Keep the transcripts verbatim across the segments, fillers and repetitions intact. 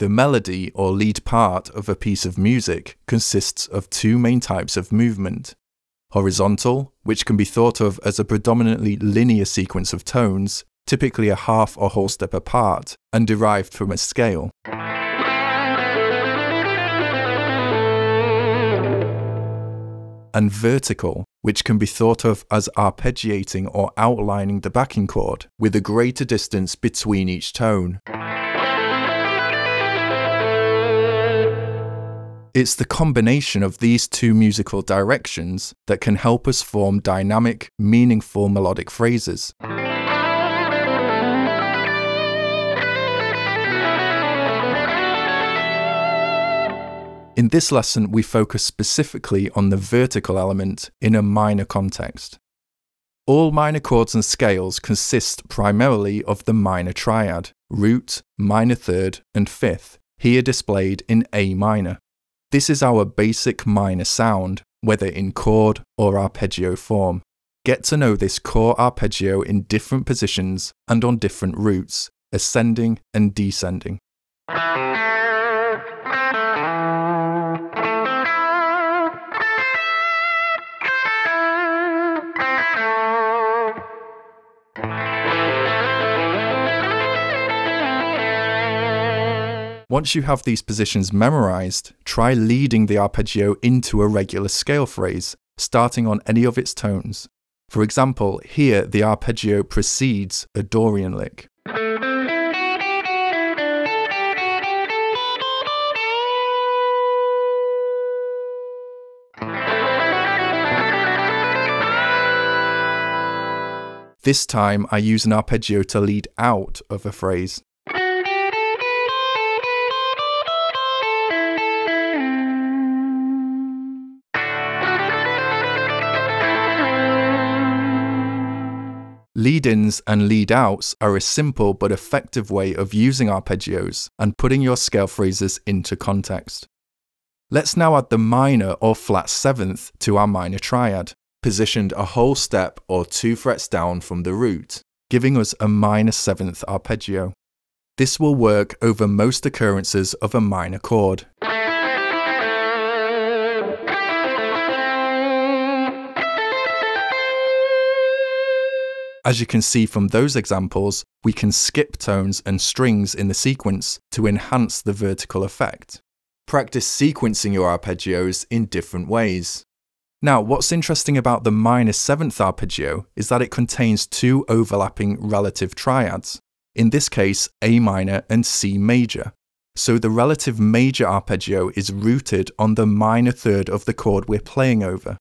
The melody or lead part of a piece of music consists of two main types of movement. Horizontal, which can be thought of as a predominantly linear sequence of tones, typically a half or whole step apart, and derived from a scale. And vertical, which can be thought of as arpeggiating or outlining the backing chord, with a greater distance between each tone. It's the combination of these two musical directions that can help us form dynamic, meaningful melodic phrases. In this lesson, we focus specifically on the vertical element in a minor context. All minor chords and scales consist primarily of the minor triad, root, minor third, and fifth, here displayed in A minor. This is our basic minor sound, whether in chord or arpeggio form. Get to know this core arpeggio in different positions and on different routes, ascending and descending. Once you have these positions memorized, try leading the arpeggio into a regular scale phrase, starting on any of its tones. For example, here the arpeggio precedes a Dorian lick. This time I use an arpeggio to lead out of a phrase. Lead-ins and lead-outs are a simple but effective way of using arpeggios and putting your scale phrases into context. Let's now add the minor or flat seventh to our minor triad, positioned a whole step or two frets down from the root, giving us a minor seventh arpeggio. This will work over most occurrences of a minor chord. As you can see from those examples, we can skip tones and strings in the sequence to enhance the vertical effect. Practice sequencing your arpeggios in different ways. Now, what's interesting about the minor seventh arpeggio is that it contains two overlapping relative triads, in this case A minor and C major. So the relative major arpeggio is rooted on the minor third of the chord we're playing over.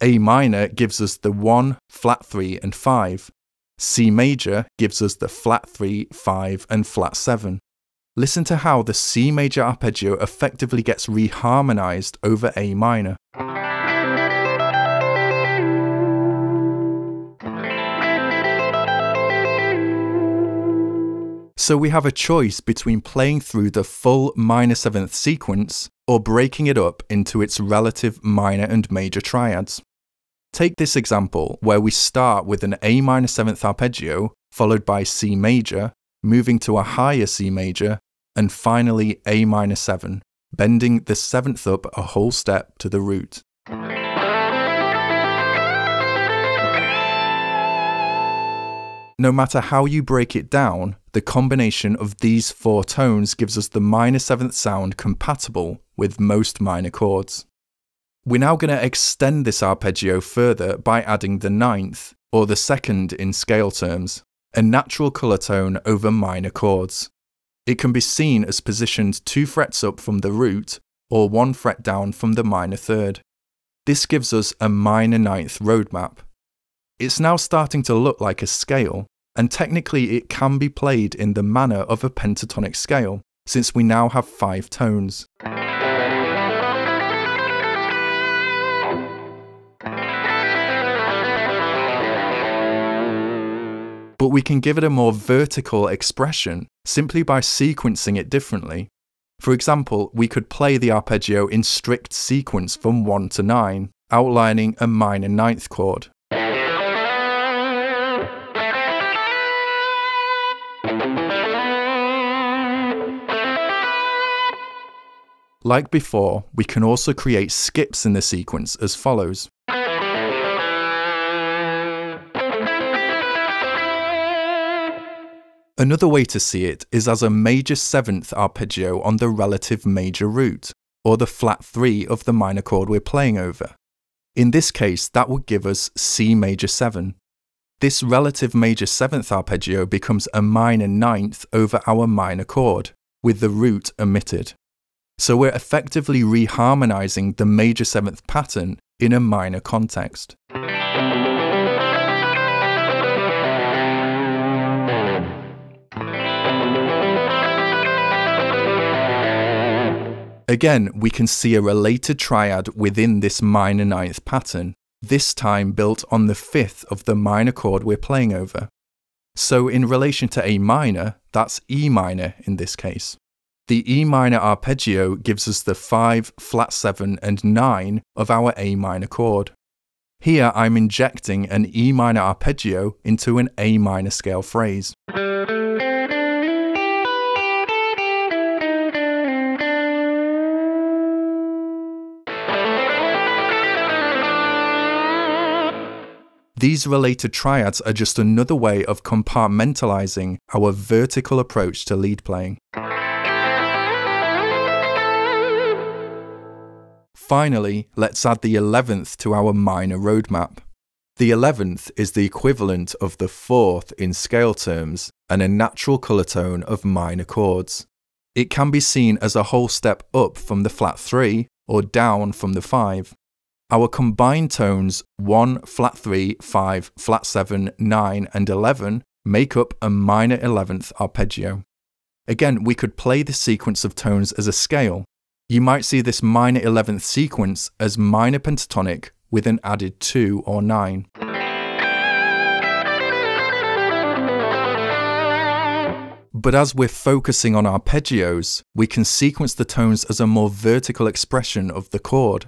A minor gives us the one, flat three and five. C major gives us the flat three, five and flat seven. Listen to how the C major arpeggio effectively gets reharmonized over A minor. So we have a choice between playing through the full minor seventh sequence or breaking it up into its relative minor and major triads. Take this example where we start with an A minor seventh arpeggio, followed by C major, moving to a higher C major, and finally A minor seven, bending the seventh up a whole step to the root. No matter how you break it down, the combination of these four tones gives us the minor seventh sound compatible with most minor chords. We're now going to extend this arpeggio further by adding the ninth, or the second in scale terms, a natural colour tone over minor chords. It can be seen as positioned two frets up from the root, or one fret down from the minor third. This gives us a minor ninth roadmap. It's now starting to look like a scale, and technically it can be played in the manner of a pentatonic scale, since we now have five tones. But we can give it a more vertical expression simply by sequencing it differently. For example, we could play the arpeggio in strict sequence from one to nine, outlining a minor ninth chord. Like before, we can also create skips in the sequence as follows. Another way to see it is as a major seventh arpeggio on the relative major root, or the flat three of the minor chord we're playing over. In this case, that would give us C major seven. This relative major seventh arpeggio becomes a minor ninth over our minor chord, with the root omitted. So we're effectively reharmonizing the major seventh pattern in a minor context. Again, we can see a related triad within this minor ninth pattern, this time built on the fifth of the minor chord we're playing over. So in relation to A minor, that's E minor in this case. The E minor arpeggio gives us the five, flat seven and nine of our A minor chord. Here I'm injecting an E minor arpeggio into an A minor scale phrase. These related triads are just another way of compartmentalizing our vertical approach to lead playing. Finally, let's add the eleventh to our minor roadmap. The eleventh is the equivalent of the fourth in scale terms and a natural color tone of minor chords. It can be seen as a whole step up from the flat three or down from the five. Our combined tones one, flat three, five, flat seven, nine and eleven make up a minor eleventh arpeggio. Again, we could play the sequence of tones as a scale. You might see this minor eleventh sequence as minor pentatonic with an added two or nine. But as we're focusing on arpeggios, we can sequence the tones as a more vertical expression of the chord.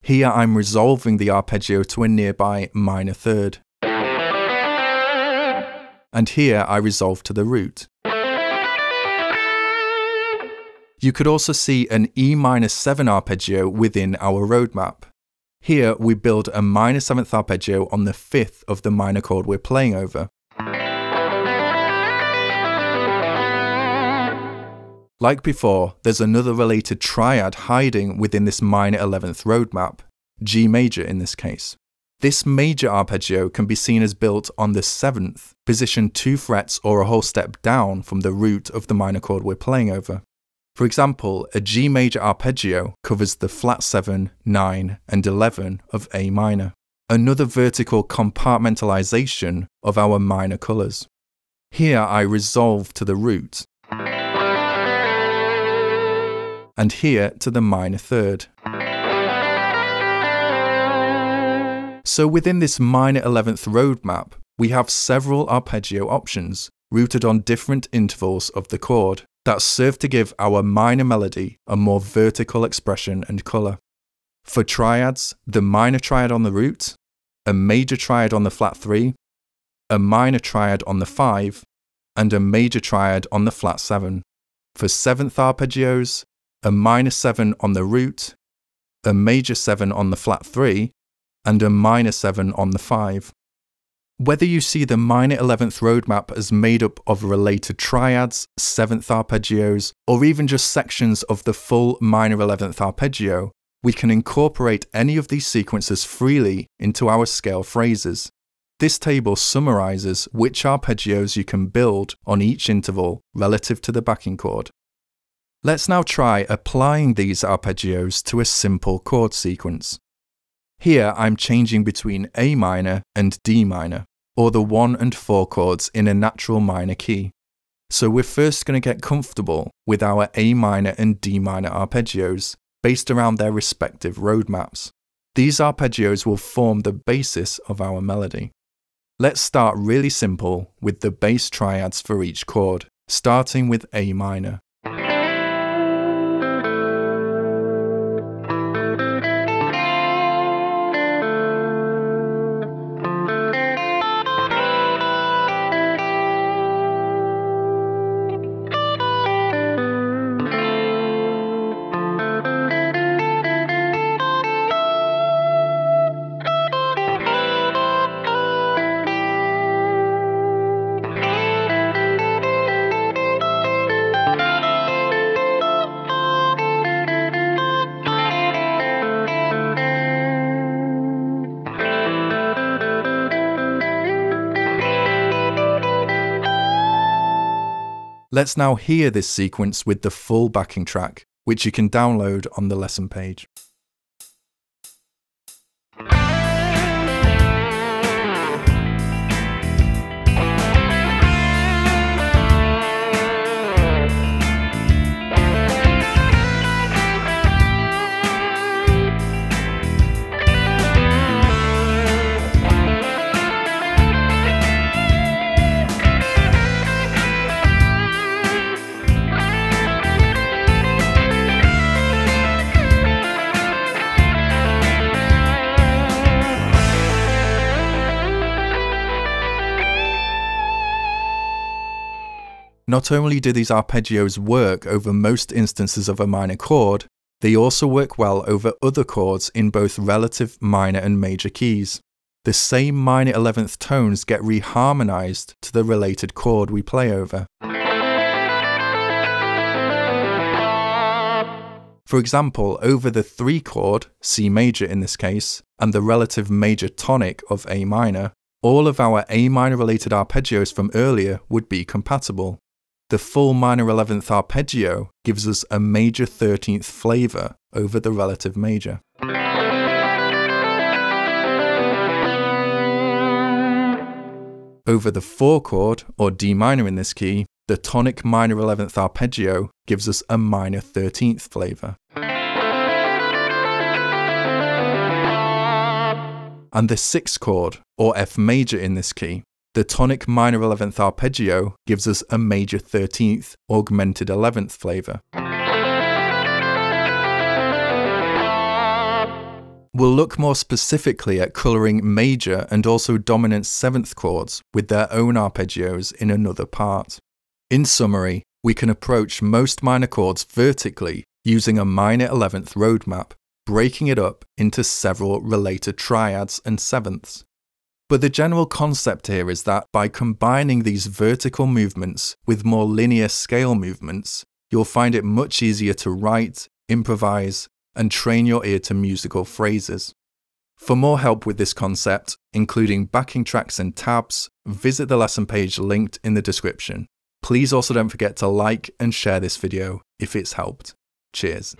Here I'm resolving the arpeggio to a nearby minor third. And here I resolve to the root. You could also see an E minor seven arpeggio within our roadmap. Here we build a minor seventh arpeggio on the fifth of the minor chord we're playing over. Like before, there's another related triad hiding within this minor eleventh roadmap, G major in this case. This major arpeggio can be seen as built on the seventh, positioned two frets or a whole step down from the root of the minor chord we're playing over. For example, a G major arpeggio covers the flat seven, nine, and eleven of A minor, another vertical compartmentalization of our minor colors. Here I resolve to the root, and here to the minor third. So within this minor eleventh roadmap, we have several arpeggio options, rooted on different intervals of the chord, that serve to give our minor melody a more vertical expression and colour. For triads, the minor triad on the root, a major triad on the flat three, a minor triad on the five, and a major triad on the flat seven. For seventh arpeggios, a minor seven on the root, a major seven on the flat three, and a minor seven on the five. Whether you see the minor eleventh roadmap as made up of related triads, seventh arpeggios, or even just sections of the full minor eleventh arpeggio, we can incorporate any of these sequences freely into our scale phrases. This table summarizes which arpeggios you can build on each interval relative to the backing chord. Let's now try applying these arpeggios to a simple chord sequence. Here I'm changing between A minor and D minor, or the one and four chords in a natural minor key. So we're first going to get comfortable with our A minor and D minor arpeggios, based around their respective roadmaps. These arpeggios will form the basis of our melody. Let's start really simple with the bass triads for each chord, starting with A minor. Thank you. Let's now hear this sequence with the full backing track, which you can download on the lesson page. Not only do these arpeggios work over most instances of a minor chord, they also work well over other chords in both relative minor and major keys. The same minor eleventh tones get reharmonized to the related chord we play over. For example, over the three chord, C major in this case, and the relative major tonic of A minor, all of our A minor related arpeggios from earlier would be compatible. The full minor eleventh arpeggio gives us a major thirteenth flavour over the relative major. Over the four chord, or D minor in this key, the tonic minor eleventh arpeggio gives us a minor thirteenth flavour. And the six chord, or F major in this key, the tonic minor eleventh arpeggio gives us a major thirteenth augmented eleventh flavour. We'll look more specifically at colouring major and also dominant seventh chords with their own arpeggios in another part. In summary, we can approach most minor chords vertically using a minor eleventh roadmap, breaking it up into several related triads and sevenths. But the general concept here is that by combining these vertical movements with more linear scale movements, you'll find it much easier to write, improvise, and train your ear to musical phrases. For more help with this concept, including backing tracks and tabs, visit the lesson page linked in the description. Please also don't forget to like and share this video if it's helped. Cheers.